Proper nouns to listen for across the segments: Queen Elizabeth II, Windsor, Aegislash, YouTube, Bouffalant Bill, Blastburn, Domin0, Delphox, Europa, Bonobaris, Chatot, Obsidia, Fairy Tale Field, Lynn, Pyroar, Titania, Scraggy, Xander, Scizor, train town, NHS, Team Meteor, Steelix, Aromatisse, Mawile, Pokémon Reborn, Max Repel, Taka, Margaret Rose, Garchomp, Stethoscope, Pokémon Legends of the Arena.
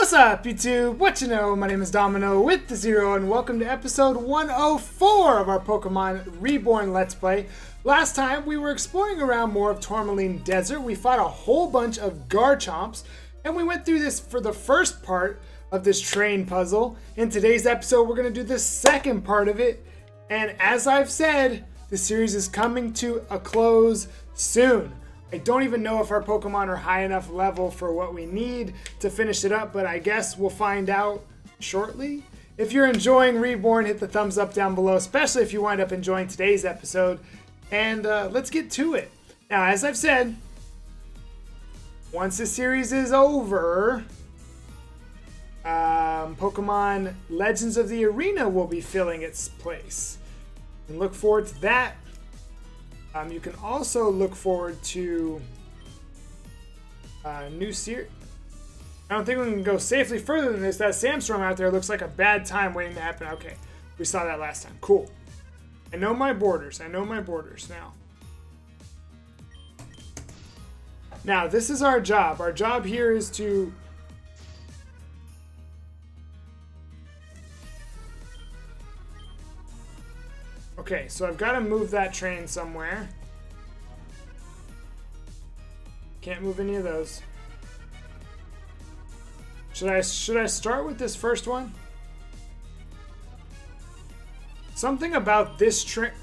What's up, YouTube? What you know? My name is Domino with the Zero, and welcome to episode 104 of our Pokémon Reborn Let's Play. Last time, we were exploring around more of Tourmaline Desert. We fought a whole bunch of Garchomps, and we went through this for the first part of this train puzzle. In today's episode, we're going to do the second part of it, and as I've said, the series is coming to a close soon. I don't even know if our Pokemon are high enough level for what we need to finish it up, but I guess we'll find out shortly. If you're enjoying Reborn, hit the thumbs up down below, especially if you wind up enjoying today's episode. And let's get to it. Now, as I've said, once the series is over, Pokemon Legends of the Arena will be filling its place. And look forward to that. You can also look forward to a new series. I don't think we can go safely further than this. That sandstorm out there looks like a bad time waiting to happen. Okay, we saw that last time. Cool. I know my borders. I know my borders now. Now, this is our job. Our job here is to... Okay, so I've got to move that train somewhere. Can't move any of those. Should I start with this first one? Something about this train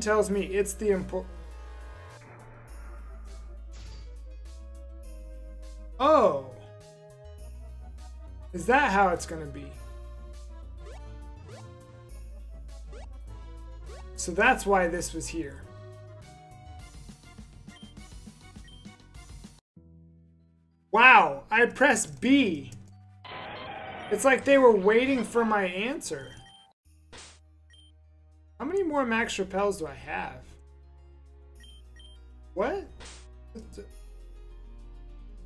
tells me it's the important. Oh. Is that how it's going to be? So that's why this was here. Wow, I pressed B. It's like they were waiting for my answer. How many more Max Repels do I have? What?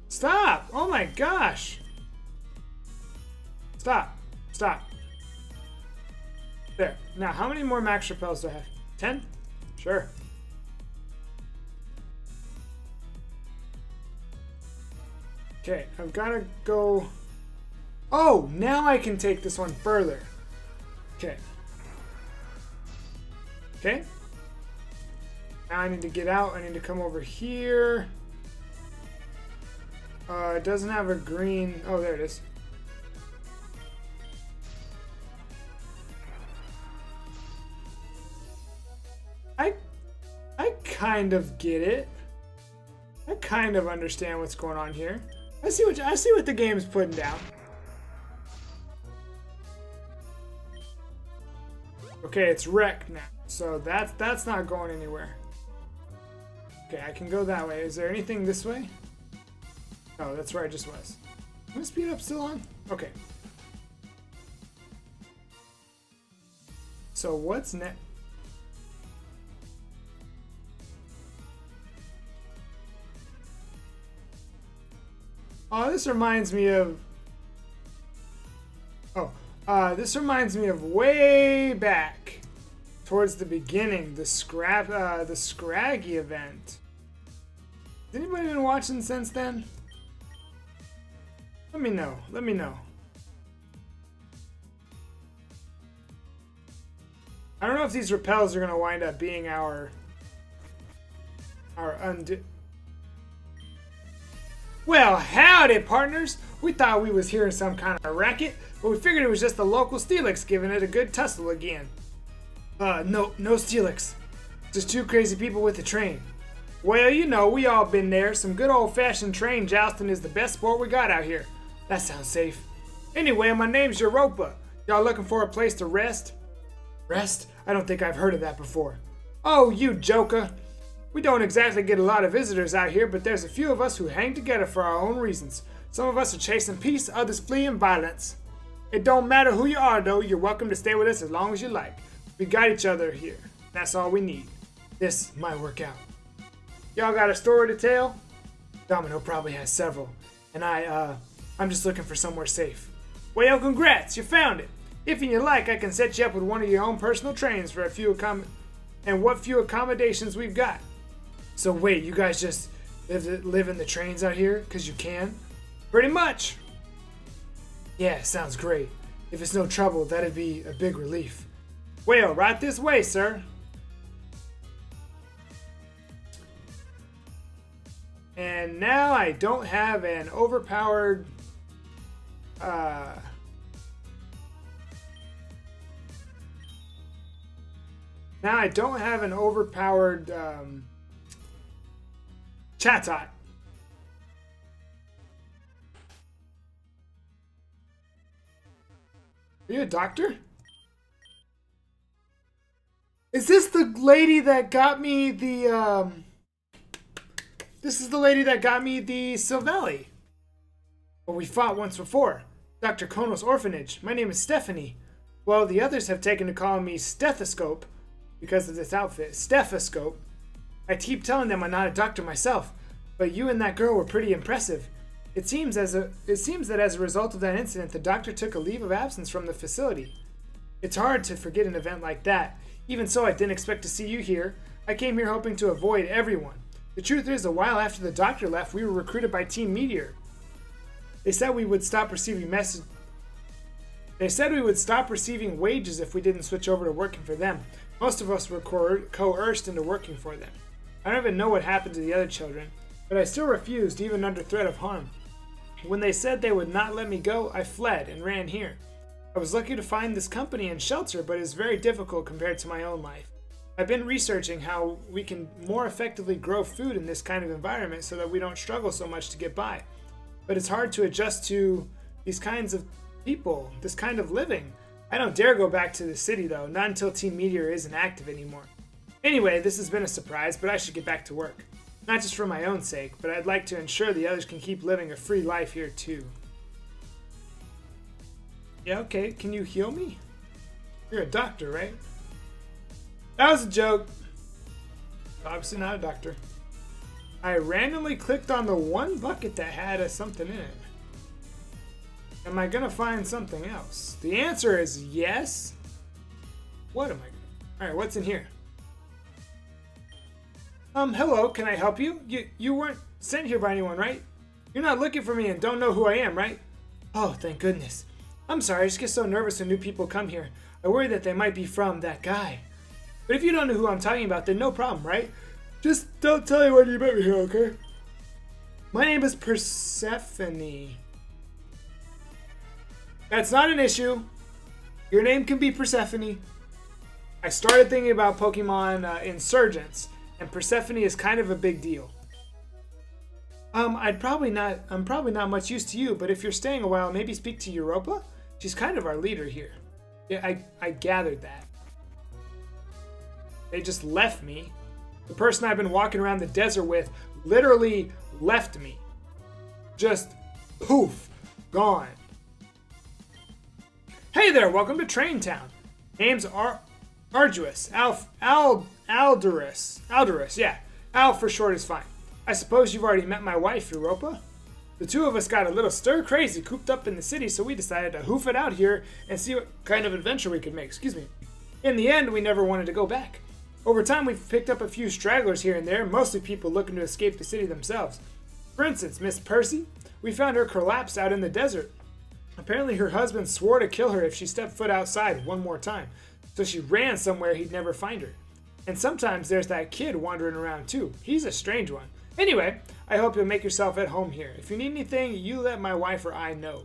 Stop! Oh my gosh! Stop. Stop. There. Now, how many more Max Repels do I have? 10? Sure. Okay, I've got to go... Oh, now I can take this one further. Okay. Okay. Now I need to get out. I need to come over here. It doesn't have a green... Oh, there it is. I kind of get it. I kind of understand what's going on here. I see what the game's putting down. Okay, it's wrecked now, so that's not going anywhere. Okay, I can go that way. Is there anything this way? Oh, that's where I just was. Is my speed up still on? Okay. So what's next? Oh, this reminds me of... Oh, this reminds me of way back towards the beginning, the Scraggy event. Has anybody been watching since then? Let me know. Let me know. I don't know if these repels are going to wind up being our undo... Well, howdy, partners! We thought we was hearing some kind of racket, but we figured it was just the local Steelix giving it a good tussle again. No Steelix. Just two crazy people with a train. Well, you know, we all been there. Some good old-fashioned train jousting is the best sport we got out here. That sounds safe. Anyway, my name's Europa. Y'all looking for a place to rest? Rest? I don't think I've heard of that before. Oh, you joker! We don't exactly get a lot of visitors out here, but there's a few of us who hang together for our own reasons. Some of us are chasing peace, others fleeing violence. It don't matter who you are, though. You're welcome to stay with us as long as you like. We got each other here. That's all we need. This might work out. Y'all got a story to tell? Domino probably has several, and I'm just looking for somewhere safe. Well, congrats. You found it. If you like, I can set you up with one of your own personal trains for a few accommodations we've got. So wait, you guys just live in the trains out here? Because you can? Pretty much. Yeah, sounds great. If it's no trouble, that'd be a big relief. Well, right this way, sir. And now I don't have an overpowered... Now I don't have an overpowered Chatot. Are you a doctor? Is this the lady that got me the This is the lady that got me the Silvelli? Well, we fought once before. Dr. Kono's orphanage. My name is Stephanie. Well, the others have taken to calling me Stethoscope because of this outfit. Stethoscope. I keep telling them I'm not a doctor myself, but you and that girl were pretty impressive. It seems that as a result of that incident, the doctor took a leave of absence from the facility. It's hard to forget an event like that. Even so, I didn't expect to see you here. I came here hoping to avoid everyone. The truth is, a while after the doctor left, we were recruited by Team Meteor. They said we would stop receiving wages if we didn't switch over to working for them. Most of us were coerced into working for them. I don't even know what happened to the other children, but I still refused, even under threat of harm. When they said they would not let me go, I fled and ran here. I was lucky to find this company and shelter, but it's very difficult compared to my own life. I've been researching how we can more effectively grow food in this kind of environment so that we don't struggle so much to get by. But it's hard to adjust to these kinds of people, this kind of living. I don't dare go back to the city though, not until Team Meteor isn't active anymore. Anyway, this has been a surprise, but I should get back to work. Not just for my own sake, but I'd like to ensure the others can keep living a free life here too. Yeah, okay, can you heal me? You're a doctor, right? That was a joke. Obviously not a doctor. I randomly clicked on the one bucket that had something in it. Am I gonna find something else? The answer is yes. What am I gonna... Alright, what's in here? Hello, can I help you? You weren't sent here by anyone, right? You're not looking for me and don't know who I am, right? Oh, thank goodness. I'm sorry, I just get so nervous when new people come here. I worry that they might be from that guy. But if you don't know who I'm talking about, then no problem, right? Just don't tell anyone you met me here, okay? My name is Persephone. That's not an issue. Your name can be Persephone. I started thinking about Pokemon Insurgents, and Persephone is kind of a big deal. I'm probably not much use to you, but if you're staying a while, maybe speak to Europa? She's kind of our leader here. Yeah, I gathered that. They just left me. The person I've been walking around the desert with literally left me. Just poof, gone. Hey there, welcome to Train Town. Names are Arduous. Aldorus, yeah. Al for short is fine. I suppose you've already met my wife, Europa. The two of us got a little stir-crazy cooped up in the city, so we decided to hoof it out here and see what kind of adventure we could make. Excuse me. In the end, we never wanted to go back. Over time, we've picked up a few stragglers here and there, mostly people looking to escape the city themselves. For instance, Miss Percy, we found her collapsed out in the desert. Apparently her husband swore to kill her if she stepped foot outside one more time, so she ran somewhere he'd never find her. And sometimes there's that kid wandering around too. He's a strange one. Anyway, I hope you'll make yourself at home here. If you need anything, you let my wife or I know.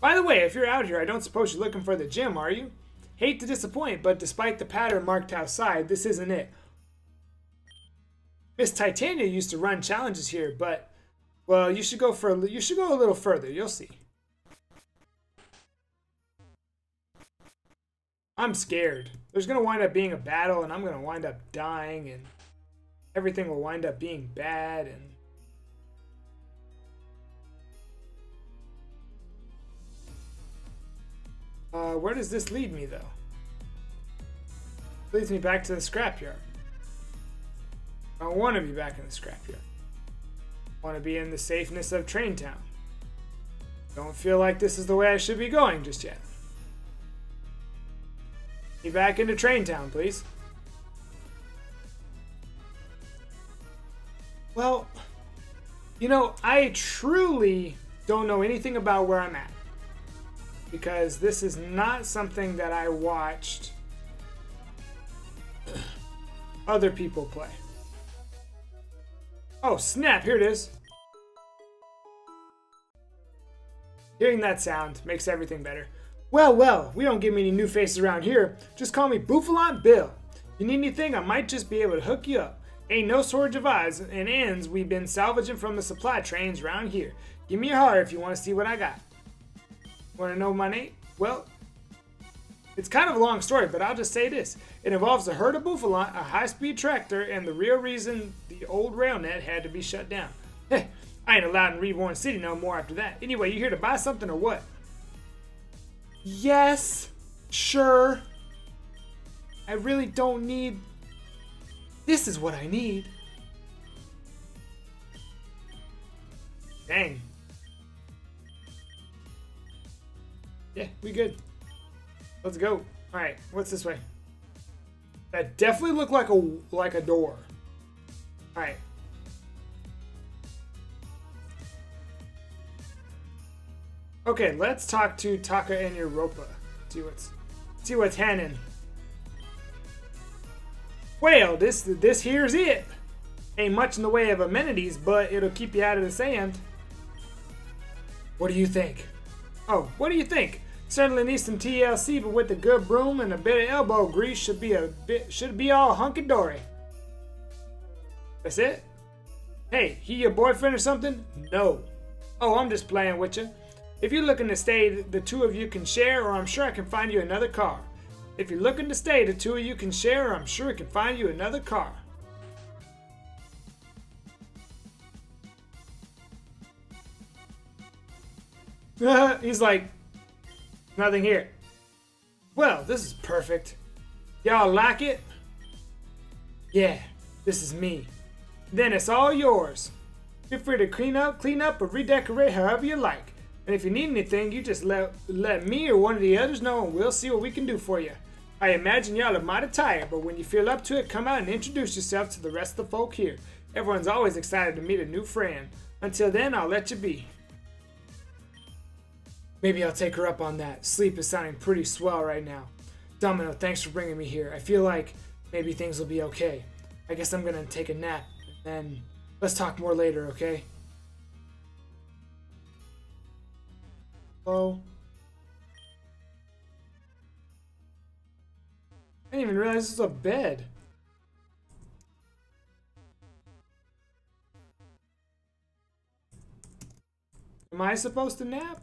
By the way, if you're out here, I don't suppose you're looking for the gym, are you? Hate to disappoint, but despite the pattern marked outside, this isn't it. Miss Titania used to run challenges here, but well, you should go a little further. You'll see. I'm scared. There's going to wind up being a battle, and I'm going to wind up dying, and everything will wind up being bad, and... where does this lead me, though? It leads me back to the scrapyard. I don't want to be back in the scrapyard. I want to be in the safeness of Train Town. Don't feel like this is the way I should be going just yet. Back into Train Town, please. Well, you know, I truly don't know anything about where I'm at, because this is not something that I watched other people play. Oh snap, here it is. Hearing that sound makes everything better. Well, well, we don't get many new faces around here. Just call me Bouffalant Bill. You need anything, I might just be able to hook you up. Ain't no shortage of odds and ends we've been salvaging from the supply trains around here. Give me a holler if you want to see what I got. Want to know my name? Well, it's kind of a long story, but I'll just say this. It involves a herd of Bouffalant, a high-speed tractor, and the real reason the old rail net had to be shut down. Heh, I ain't allowed in Reborn City no more after that. Anyway, you here to buy something or what? Yes, sure. I really don't need... This is what I need. Dang. Yeah, we good. Let's go. All right, what's this way? That definitely looked like a door. All right. Okay, let's talk to Taka and Europa. See what's happening. Well, this here's it. Ain't much in the way of amenities, but it'll keep you out of the sand. What do you think? Oh, what do you think? Certainly needs some TLC, but with a good broom and a bit of elbow grease, should be all hunky dory. That's it? Hey, he your boyfriend or something? No. Oh, I'm just playing with you. If you're looking to stay, the two of you can share, or I'm sure I can find you another car. If you're looking to stay, the two of you can share, or I'm sure I can find you another car. He's like, nothing here. Well, this is perfect. Y'all like it? Yeah, this is me. Then it's all yours. Feel free to clean up, or redecorate however you like. And if you need anything, you just let me or one of the others know, and we'll see what we can do for you. I imagine y'all are mighty tired, but when you feel up to it, come out and introduce yourself to the rest of the folk here. Everyone's always excited to meet a new friend. Until then, I'll let you be. Maybe I'll take her up on that. Sleep is sounding pretty swell right now. Domino, thanks for bringing me here. I feel like maybe things will be okay. I guess I'm gonna take a nap, and then let's talk more later, okay? Hello? I didn't even realize this was a bed. Am I supposed to nap?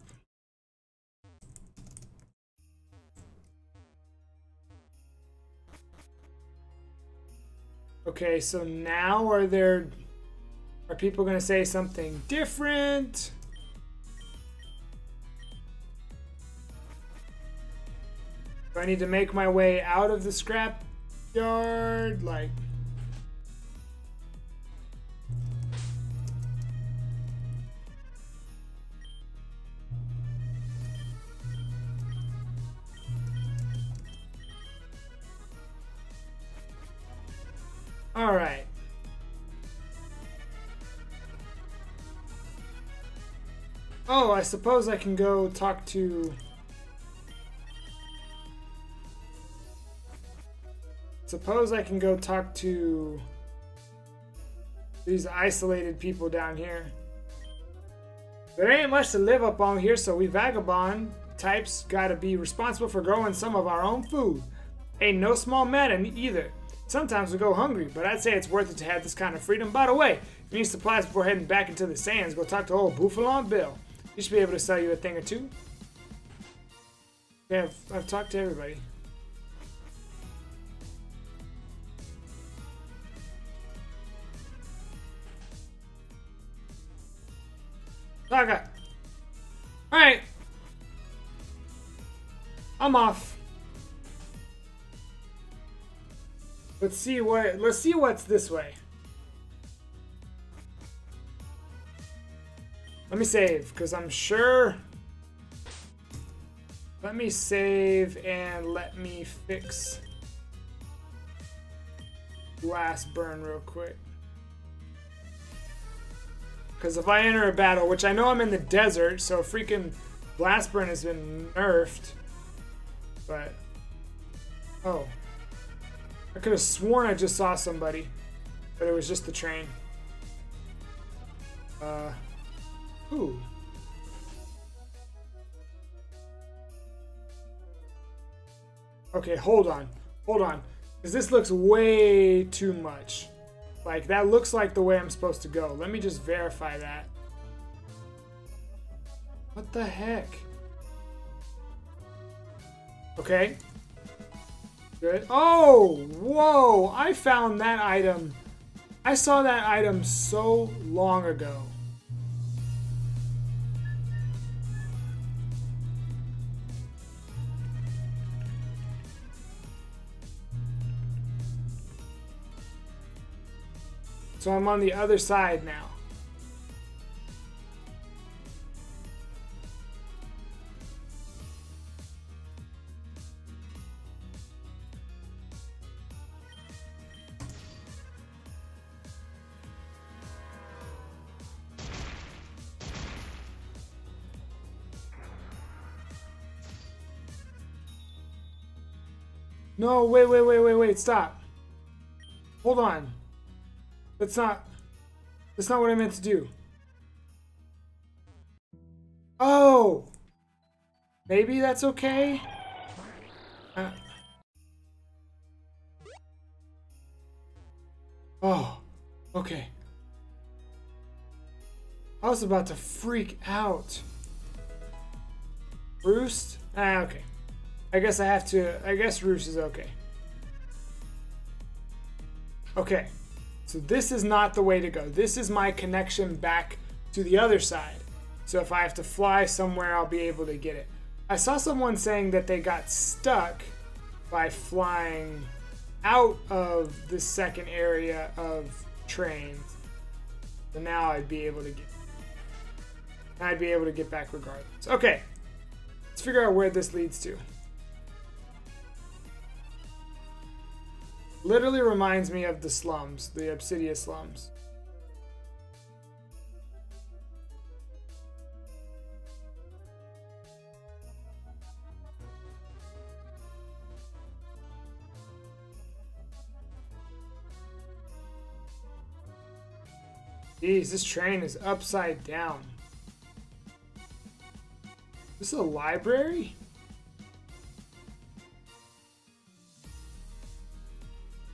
Okay, so now are people gonna say something different? Do I need to make my way out of the scrap yard? Like, all right. Oh, I suppose I can go talk to... Suppose I can go talk to these isolated people down here. There ain't much to live up on here, so we vagabond types gotta be responsible for growing some of our own food. Ain't no small matter either. Sometimes we go hungry, but I'd say it's worth it to have this kind of freedom. By the way, if you need supplies before heading back into the sands, go talk to old Bouffalant Bill. He should be able to sell you a thing or two. Yeah, I've talked to everybody. Taka. Alright. I'm off. Let's see what's this way. Let me save, because I'm sure. Let me save and let me fix Blastburn real quick. Because if I enter a battle, which I know I'm in the desert, so freaking Blastburn has been nerfed. But, oh. I could have sworn I just saw somebody, but it was just the train. Ooh. Okay, hold on. Hold on. Because this looks way too much. Like, that looks like the way I'm supposed to go. Let me just verify that. What the heck? Okay. Good. Oh! Whoa! I found that item. I saw that item so long ago. So I'm on the other side now. No, wait, stop. Hold on. That's not what I meant to do. Oh! Maybe that's okay? Oh, okay. I was about to freak out. Roost? Ah, okay. I guess I have to, I guess Roost is okay. Okay. So this is not the way to go. This is my connection back to the other side. So if I have to fly somewhere, I'll be able to get it. I saw someone saying that they got stuck by flying out of the second area of trains. So now I'd be able to get back regardless. Okay. Let's figure out where this leads to. Literally reminds me of the slums, the Obsidia slums. Jeez, this train is upside down. This is a library?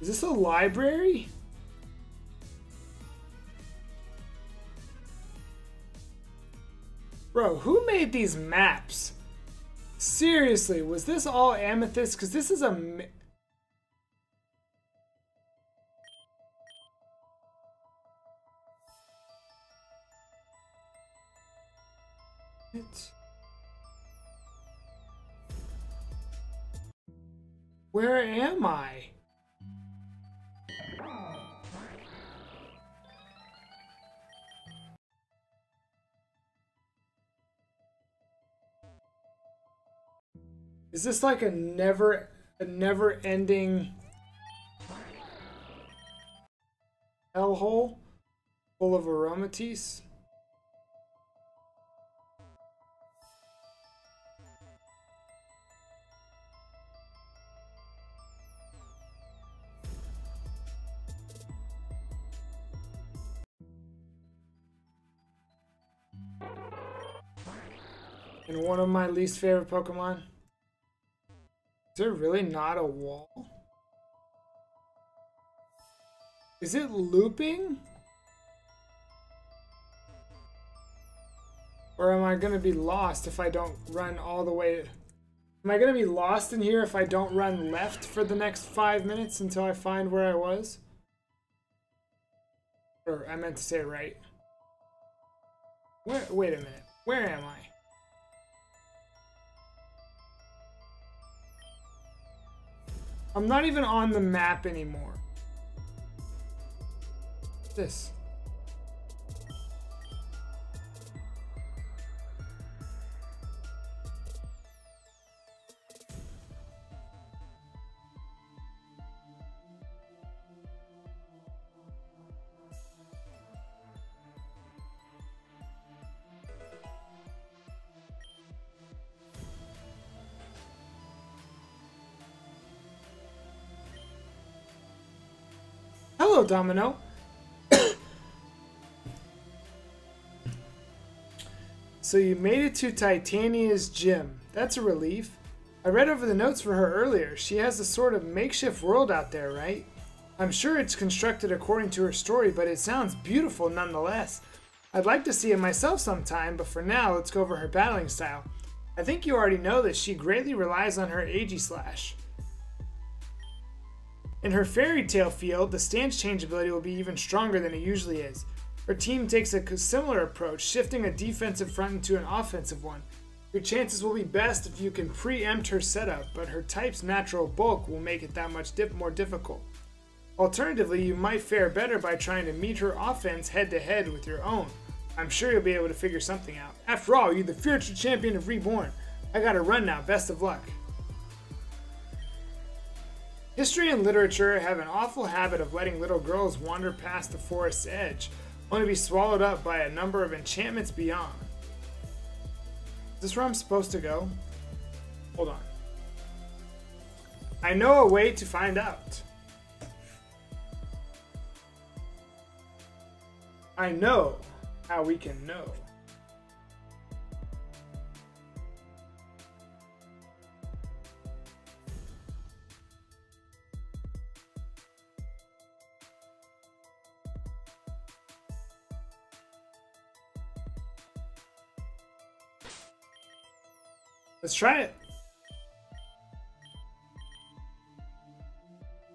Is this a library? Bro, who made these maps? Seriously, was this all Amethyst? Because this is a... Where am I? Is this like a never-ending hellhole full of Aromatisse? And one of my least favorite Pokemon. Is there really not a wall? Is it looping? Or am I gonna be lost if I don't run all the way? Am I gonna be lost in here if I don't run left for the next 5 minutes until I find where I was? Or I meant to say right. Where, wait a minute, where am I? I'm not even on the map anymore. This. Hello, Domino. So you made it to Titania's gym. That's a relief. I read over the notes for her earlier. She has a sort of makeshift world out there, right? I'm sure it's constructed according to her story, but it sounds beautiful nonetheless. I'd like to see it myself sometime, but for now, let's go over her battling style. I think you already know that she greatly relies on her Aegislash. In her Fairy Tale Field, the stance change ability will be even stronger than it usually is. Her team takes a similar approach, shifting a defensive front into an offensive one. Your chances will be best if you can preempt her setup, but her type's natural bulk will make it that much more difficult. Alternatively, you might fare better by trying to meet her offense head-to-head with your own. I'm sure you'll be able to figure something out. After all, you're the future champion of Reborn. I gotta run now, best of luck. History and literature have an awful habit of letting little girls wander past the forest's edge, only to be swallowed up by a number of enchantments beyond. Is this where I'm supposed to go? Hold on. I know a way to find out. I know how we can know. Let's try it.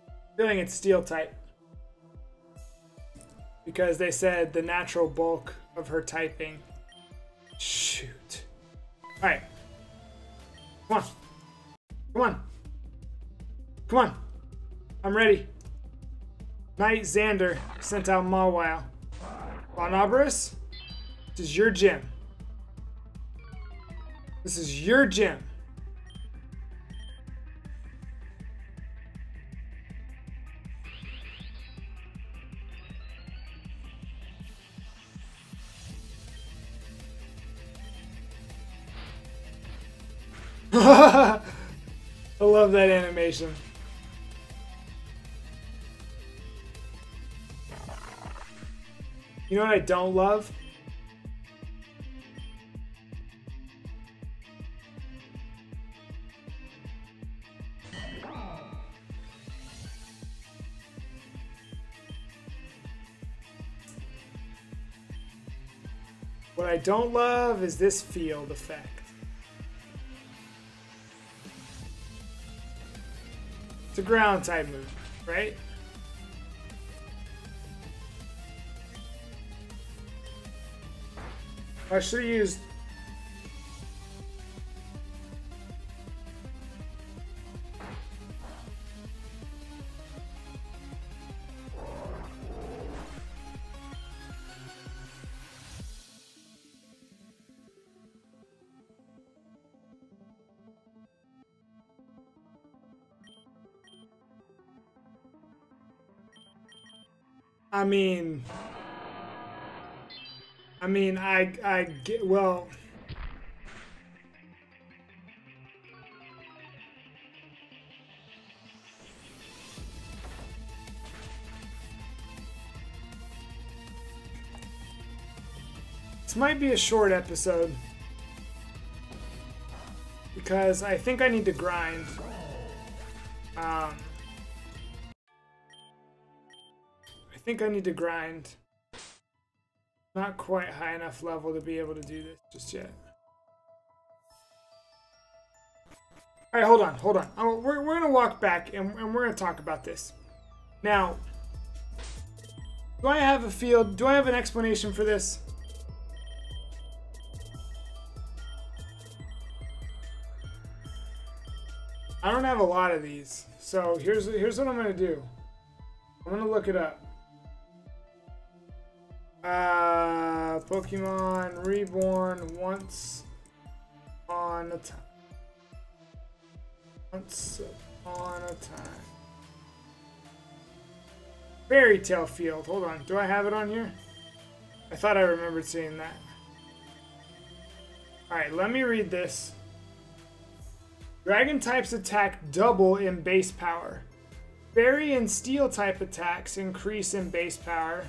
I'm feeling it's steel type. Because they said the natural bulk of her typing. Shoot. Alright. Come on. Come on. Come on. I'm ready. Knight Xander sent out Mawile. Bonobaris, this is your gym. This is your gym. I love that animation. You know what I don't love? What I don't love is this field effect. It's a ground type move, right? I should have used. I get, well, this might be a short episode because I think I need to grind. I think I need to grind. Not quite high enough level to be able to do this just yet. All right, hold on, hold on. We're gonna walk back and we're gonna talk about this. Now, do I have a field? Do I have an explanation for this? I don't have a lot of these, so here's what I'm gonna do. I'm gonna look it up. Pokémon Reborn once on a time. Once on a time. Fairy Tale Field. Hold on. Do I have it on here? I thought I remembered seeing that. Alright, let me read this. Dragon types attack double in base power. Fairy and Steel type attacks increase in base power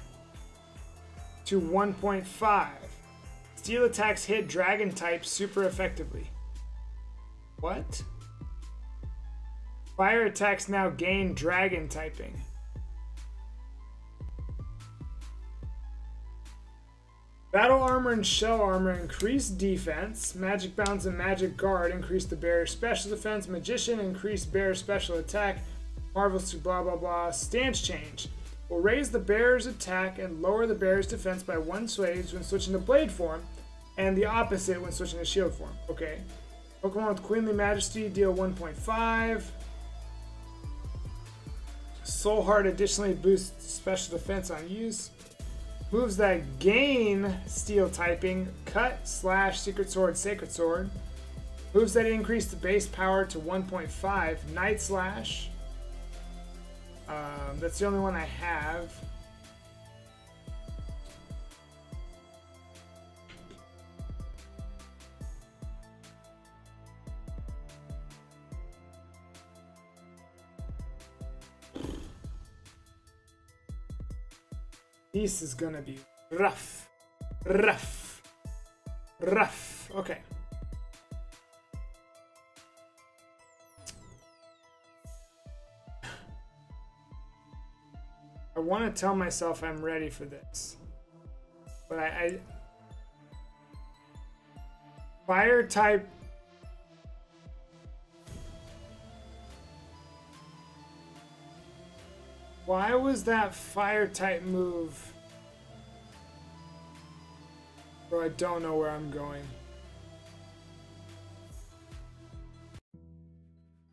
to 1.5. Steel attacks hit dragon types super effectively. What? Fire attacks now gain dragon typing. Battle armor and shell armor increase defense. Magic bounce and magic guard increase the bearer's special defense. Magician increase bearer's special attack. Marvelous blah blah blah. Stance change will raise the bearer's attack and lower the bearer's defense by 1 swathes when switching to blade form, and the opposite when switching to shield form. Okay. Pokemon with Queenly Majesty deal 1.5. Soul Heart additionally boosts special defense on use. Moves that gain steel typing, cut, slash, secret sword, sacred sword. Moves that increase the base power to 1.5, night slash. That's the only one I have. This is gonna be rough, rough, rough. Okay. I want to tell myself I'm ready for this, but I fire type. Why was that fire type move? Bro, I don't know where I'm going.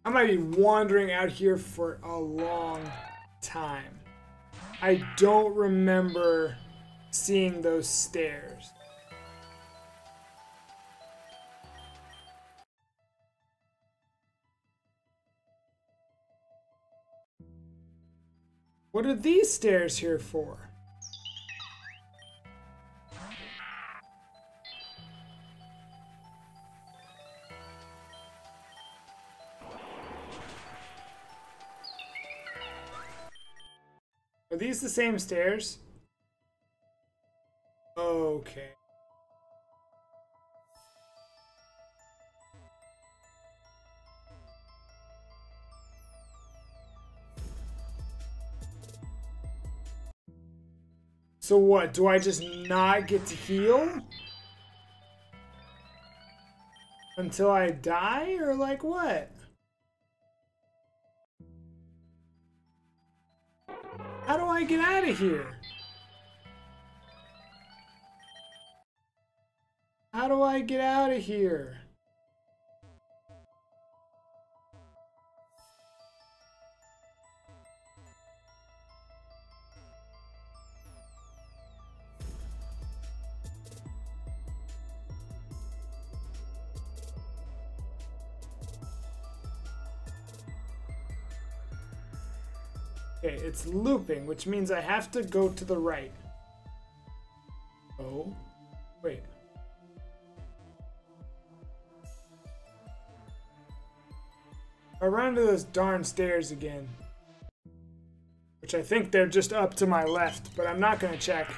I might be wandering out here for a long time. I don't remember seeing those stairs. What are these stairs here for? Are these the same stairs? Okay. So what, do I just not get to heal? Until I die, or like what? How do I get out of here? How do I get out of here? Okay, it's looping, which means I have to go to the right. Oh, wait. I run into those darn stairs again. Which I think they're just up to my left, but I'm not gonna check.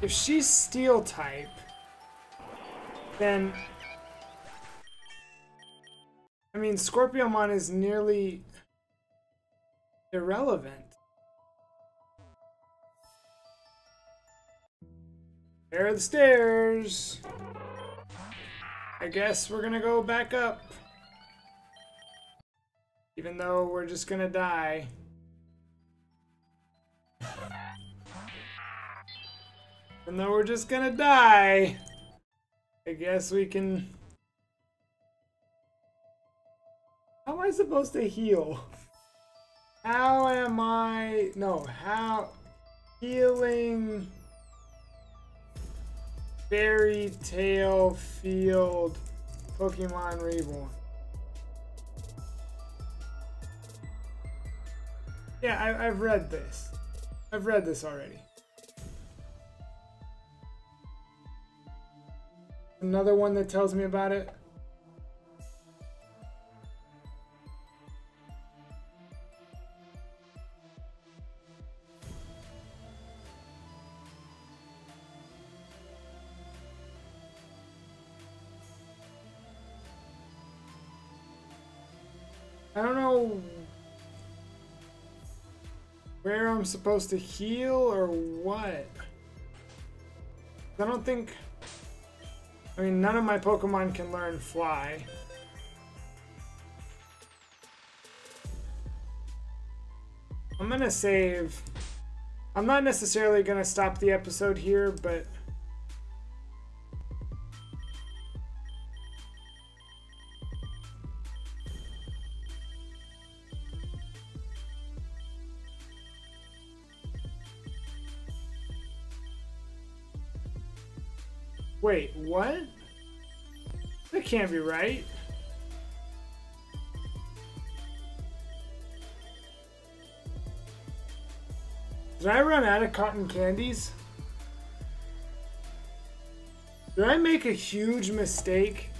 If she's steel type, then, I mean, Scorpionmon is nearly irrelevant. There are the stairs. I guess we're gonna go back up. Even though we're just gonna die. Even though we're just gonna die. I guess we can... How am I supposed to heal? How am I... No, how... Healing... Fairy Tale Field... Pokémon Reborn. Yeah, I've read this. I've read this already. Another one that tells me about it. I don't know where I'm supposed to heal or what. I don't think... I mean, none of my Pokemon can learn Fly. I'm gonna save. I'm not necessarily gonna stop the episode here, but... Wait, what? That can't be right. Did I run out of cotton candies? Did I make a huge mistake?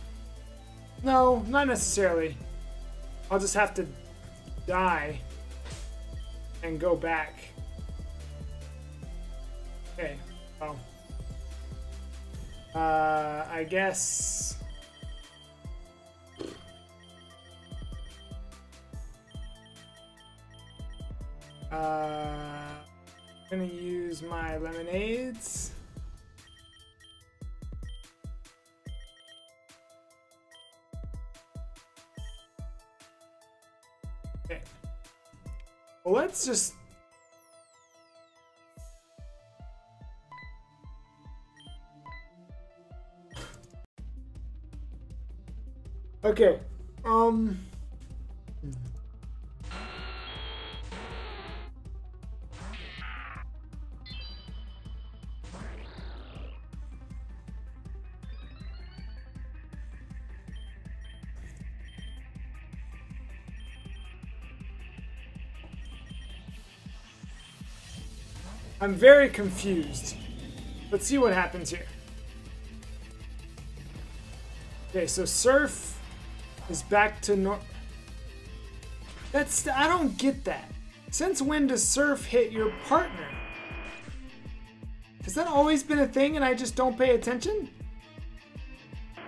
No, not necessarily. I'll just have to die and go back. Okay, oh. I guess... I'm gonna use my lemonades. Okay. Well, let's just... Okay, I'm very confused. Let's see what happens here. Okay, so Surf is back to normal. That's... I don't get that. Since when does Surf hit your partner? Has that always been a thing and I just don't pay attention?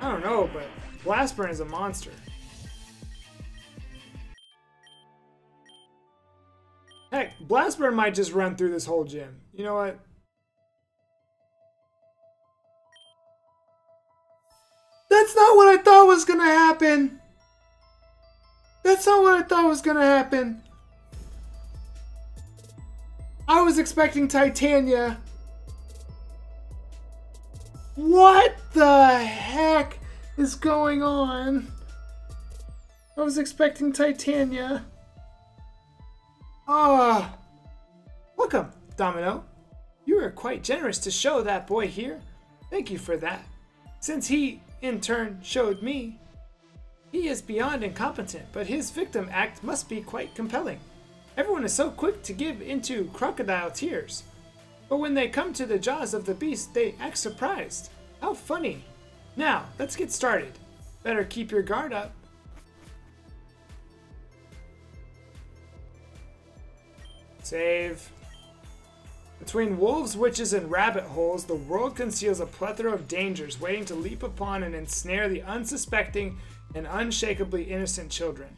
I don't know, but Blastburn is a monster. Heck, Blastburn might just run through this whole gym. You know what? That's not what I thought was gonna happen! That's not what I thought was gonna happen. I was expecting Titania. What the heck is going on? I was expecting Titania. Ah, welcome, Domino. You were quite generous to show that boy here. Thank you for that. Since he, in turn, showed me. He is beyond incompetent, but his victim act must be quite compelling. Everyone is so quick to give into crocodile tears, but when they come to the jaws of the beast, they act surprised. How funny. Now, let's get started. Better keep your guard up. Save. Between wolves, witches, and rabbit holes, the world conceals a plethora of dangers waiting to leap upon and ensnare the unsuspecting and unshakably innocent children.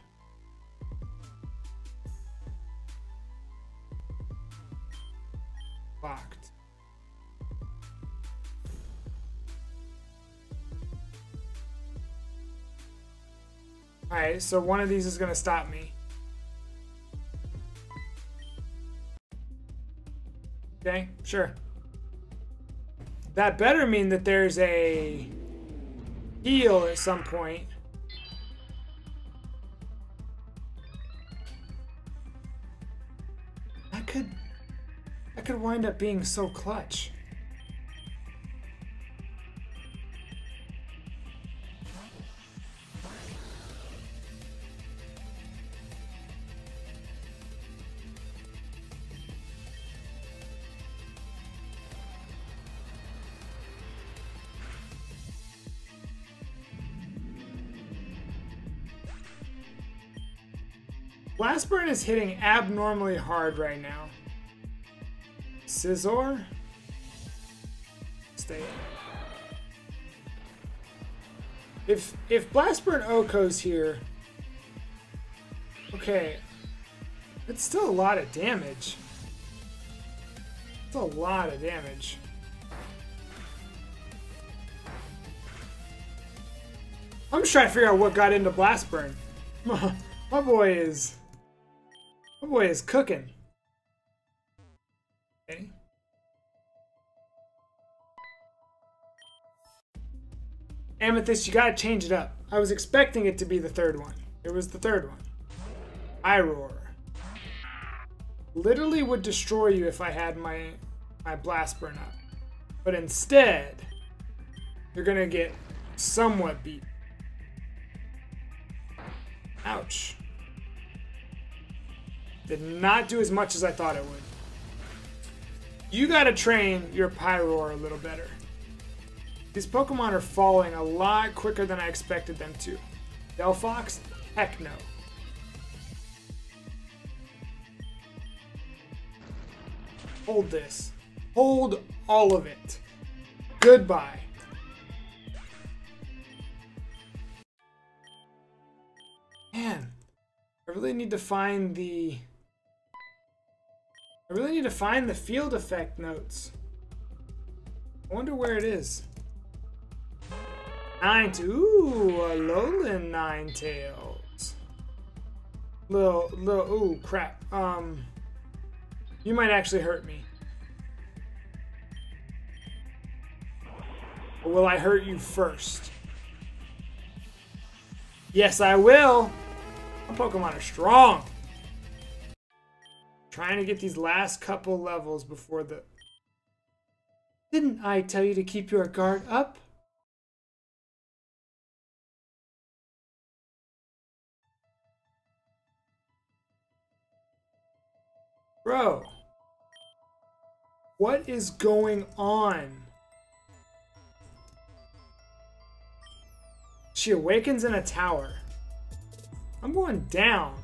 Locked. Alright, so one of these is gonna stop me. Okay, sure. That better mean that there's a heal at some point. I could wind up being so clutch. Blastburn is hitting abnormally hard right now. Scizor. Stay. If Blastburn Oko's here, okay, it's still a lot of damage. It's a lot of damage. I'm just trying to figure out what got into Blastburn. My boy is cooking. Okay. Amethyst, you gotta change it up. I was expecting it to be the third one. It was the third one. Pyroar. Literally would destroy you if I had my Blastburn up. But instead, you're gonna get somewhat beat. Ouch. Did not do as much as I thought it would. You gotta train your Pyroar a little better. These Pokemon are falling a lot quicker than I expected them to. Delphox? Heck no. Hold this. Hold all of it. Goodbye. Man, I really need to find the field effect notes. I wonder where it is. Ooh, Alolan Ninetales. Little, ooh, crap. You might actually hurt me. Or will I hurt you first? Yes, I will. My Pokemon are strong. Trying to get these last couple levels before the... Didn't I tell you to keep your guard up? Bro, what is going on? She awakens in a tower. I'm going down.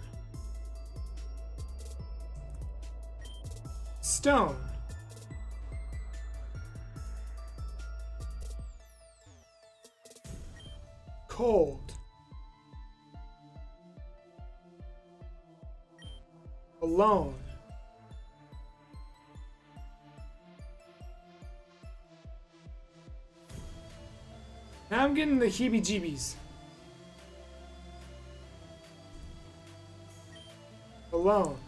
Stone. Cold. Alone. Now I'm getting the heebie-jeebies. Alone.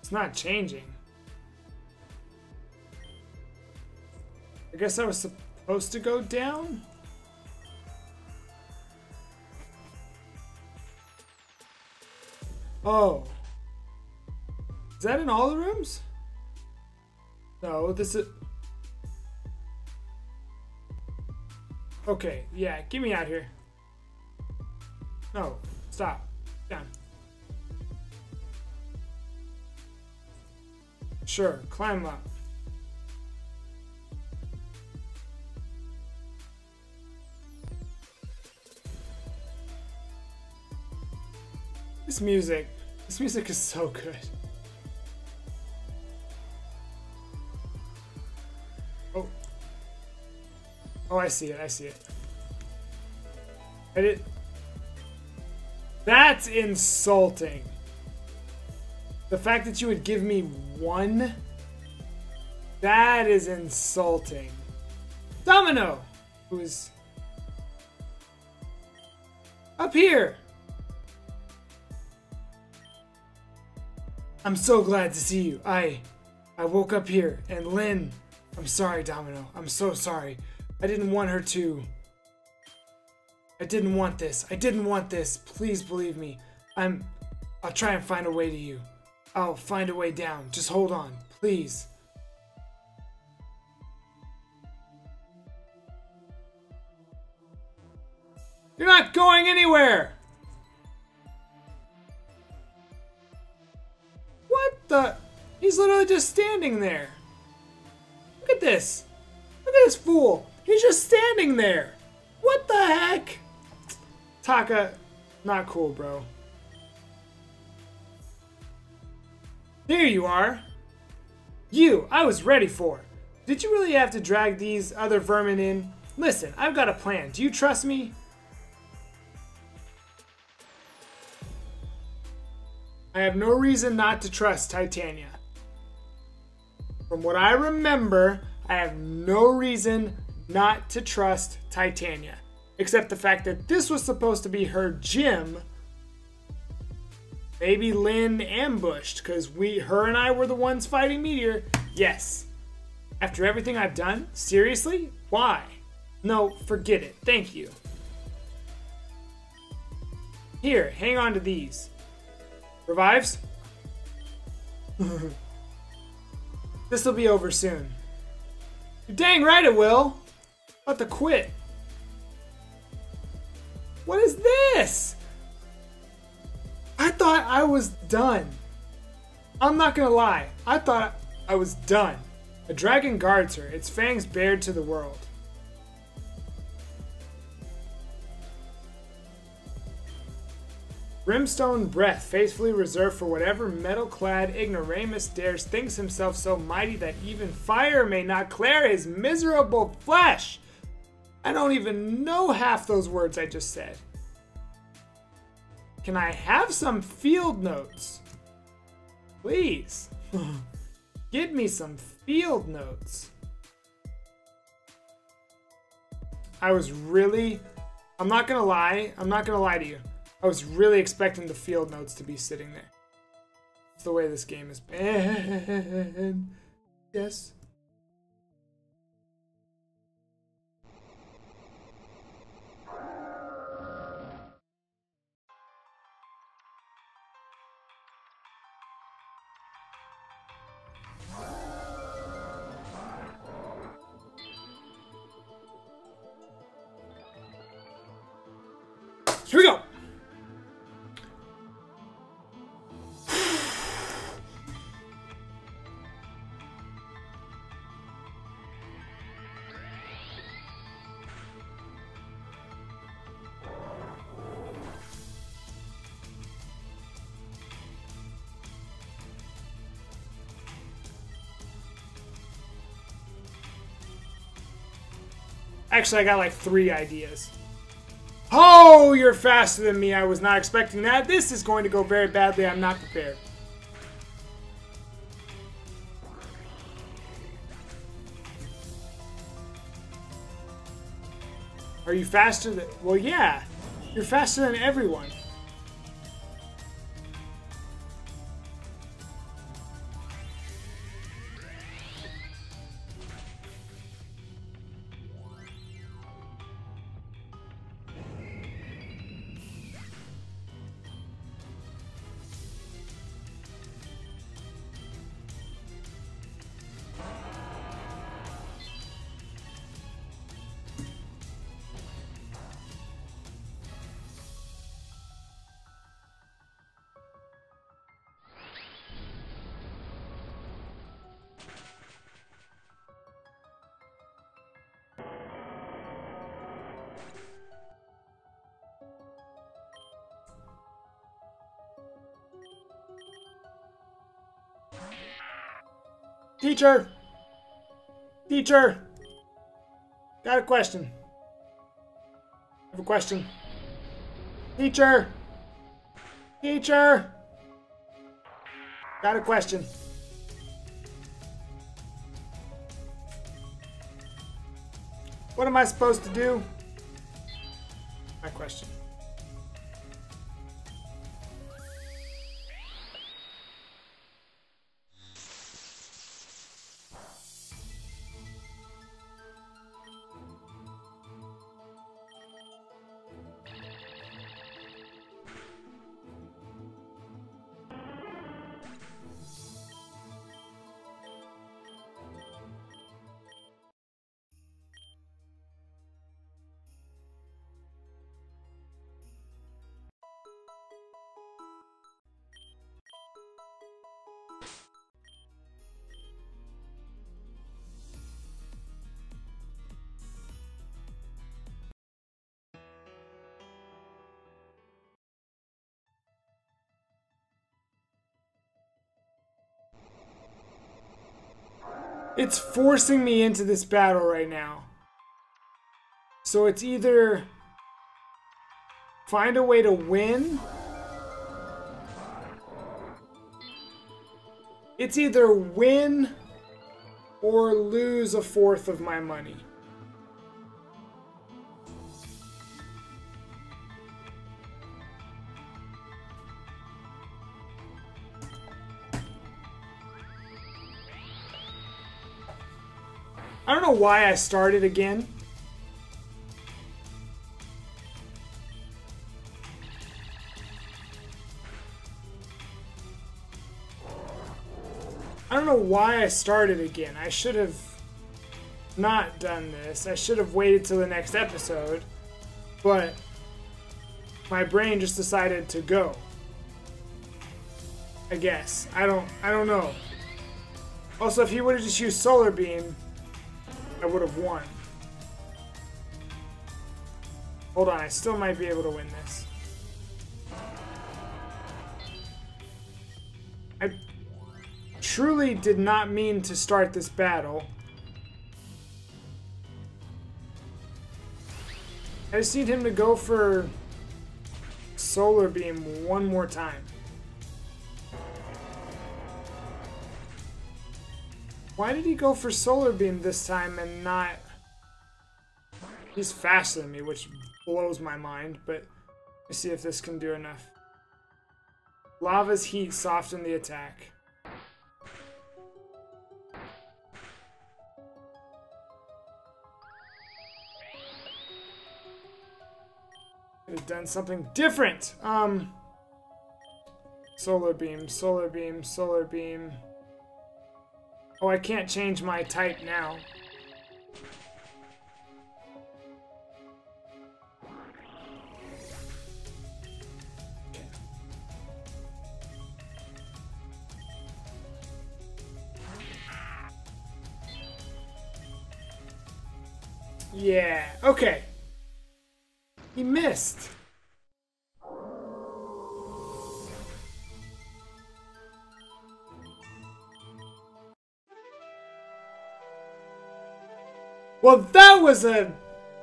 It's not changing. I guess I was supposed to go down? Oh. Is that in all the rooms? No, this is... Okay, yeah, get me out here. No, stop. Down. Sure, climb up. This music is so good. Oh, I see it. I did. That's insulting. The fact that you would give me one? That is insulting. Domino! Who's... up here! I'm so glad to see you. I woke up here, and Lynn... I'm sorry, Domino. I'm so sorry. I didn't want her to. I didn't want this. Please believe me. I'll try and find a way to you. I'll find a way down. Just hold on, please. You're not going anywhere! What the? He's literally just standing there. Look at this. Look at this fool. He's just standing there. What What the heck? Taka, not cool, bro. There you are. You, I was ready for. Did you really have to drag these other vermin in? Listen, I've got a plan. Do you trust me? I have no reason not to trust Titania. From what I remember, I have no reason not to trust Titania. Except the fact that this was supposed to be her gym. Maybe Lynn ambushed because her and I were the ones fighting Meteor. Yes. After everything I've done? Seriously? Why? No, forget it. Thank you. Here, hang on to these. Revives? This'll be over soon. You're dang right it will. About to quit. What is this? I thought I was done. I'm not gonna lie. I thought I was done. A dragon guards her, its fangs bared to the world. Brimstone breath, faithfully reserved for whatever metal-clad ignoramus dares thinks himself so mighty that even fire may not clear his miserable flesh. I don't even know half those words I just said. Can I have some field notes? Please. Give me some field notes. I'm not gonna lie to you. I was really expecting the field notes to be sitting there. It's the way this game has been. Yes. Here we go. Actually, I got like 3 ideas. Oh, you're faster than me. I was not expecting that. This is going to go very badly. I'm not prepared. Are you faster than... Well, yeah. You're faster than everyone. Teacher! Teacher! Got a question. I have a question. Teacher! Teacher! Got a question. What am I supposed to do? My question. It's forcing me into this battle right now. So it's either find a way to win. It's either win or lose a fourth of my money. I don't know why I started again. I should have not done this. I should have waited till the next episode, but my brain just decided to go. I guess. I don't know. Also, if he would have just used Solar Beam, I would have won. Hold on, I still might be able to win this. I truly did not mean to start this battle. I just need him to go for Solar Beam one more time. Why did he go for Solar Beam this time and not... He's faster than me, which blows my mind, but let's see if this can do enough. Lava's heat softened the attack. Could have done something different! Solar Beam, Solar Beam, Solar Beam... Oh, I can't change my type now. Okay. Yeah, okay. He missed. Well, that was a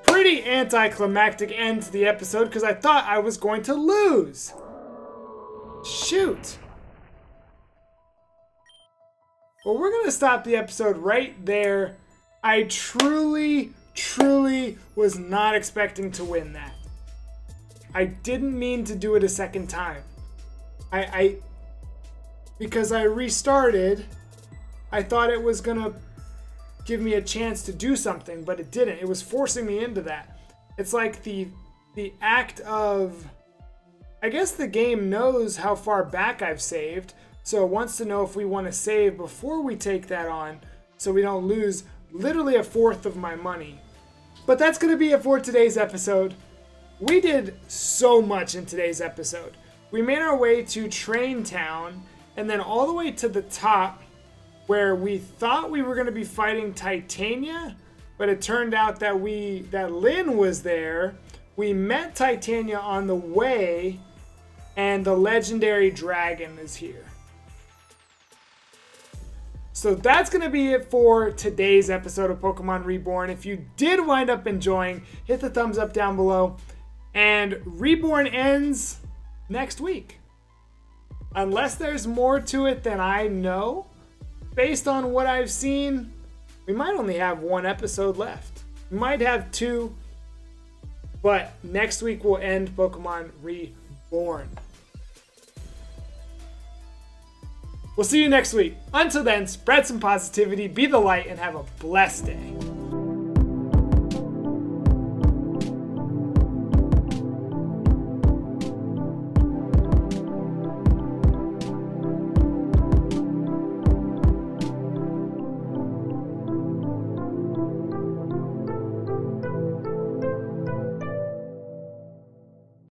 pretty anticlimactic end to the episode because I thought I was going to lose. Shoot. Well, we're going to stop the episode right there. I truly, truly was not expecting to win that. I didn't mean to do it a second time. Because I restarted, I thought it was going to give me a chance to do something, but it didn't. It was forcing me into that. It's like the act of, I guess the game knows how far back I've saved, so it wants to know if we want to save before we take that on so we don't lose literally a fourth of my money. But that's going to be it for today's episode. We did so much in today's episode. We made our way to Train Town and then all the way to the top, where we thought we were going to be fighting Titania, but it turned out that Lynn was there. We met Titania on the way, and the legendary dragon is here. So that's going to be it for today's episode of Pokemon Reborn. If you did wind up enjoying, hit the thumbs up down below. And Reborn ends next week. Unless there's more to it than I know. Based on what I've seen, we might only have one episode left. We might have two, but next week we'll end Pokemon Reborn. We'll see you next week. Until then, spread some positivity, be the light, and have a blessed day.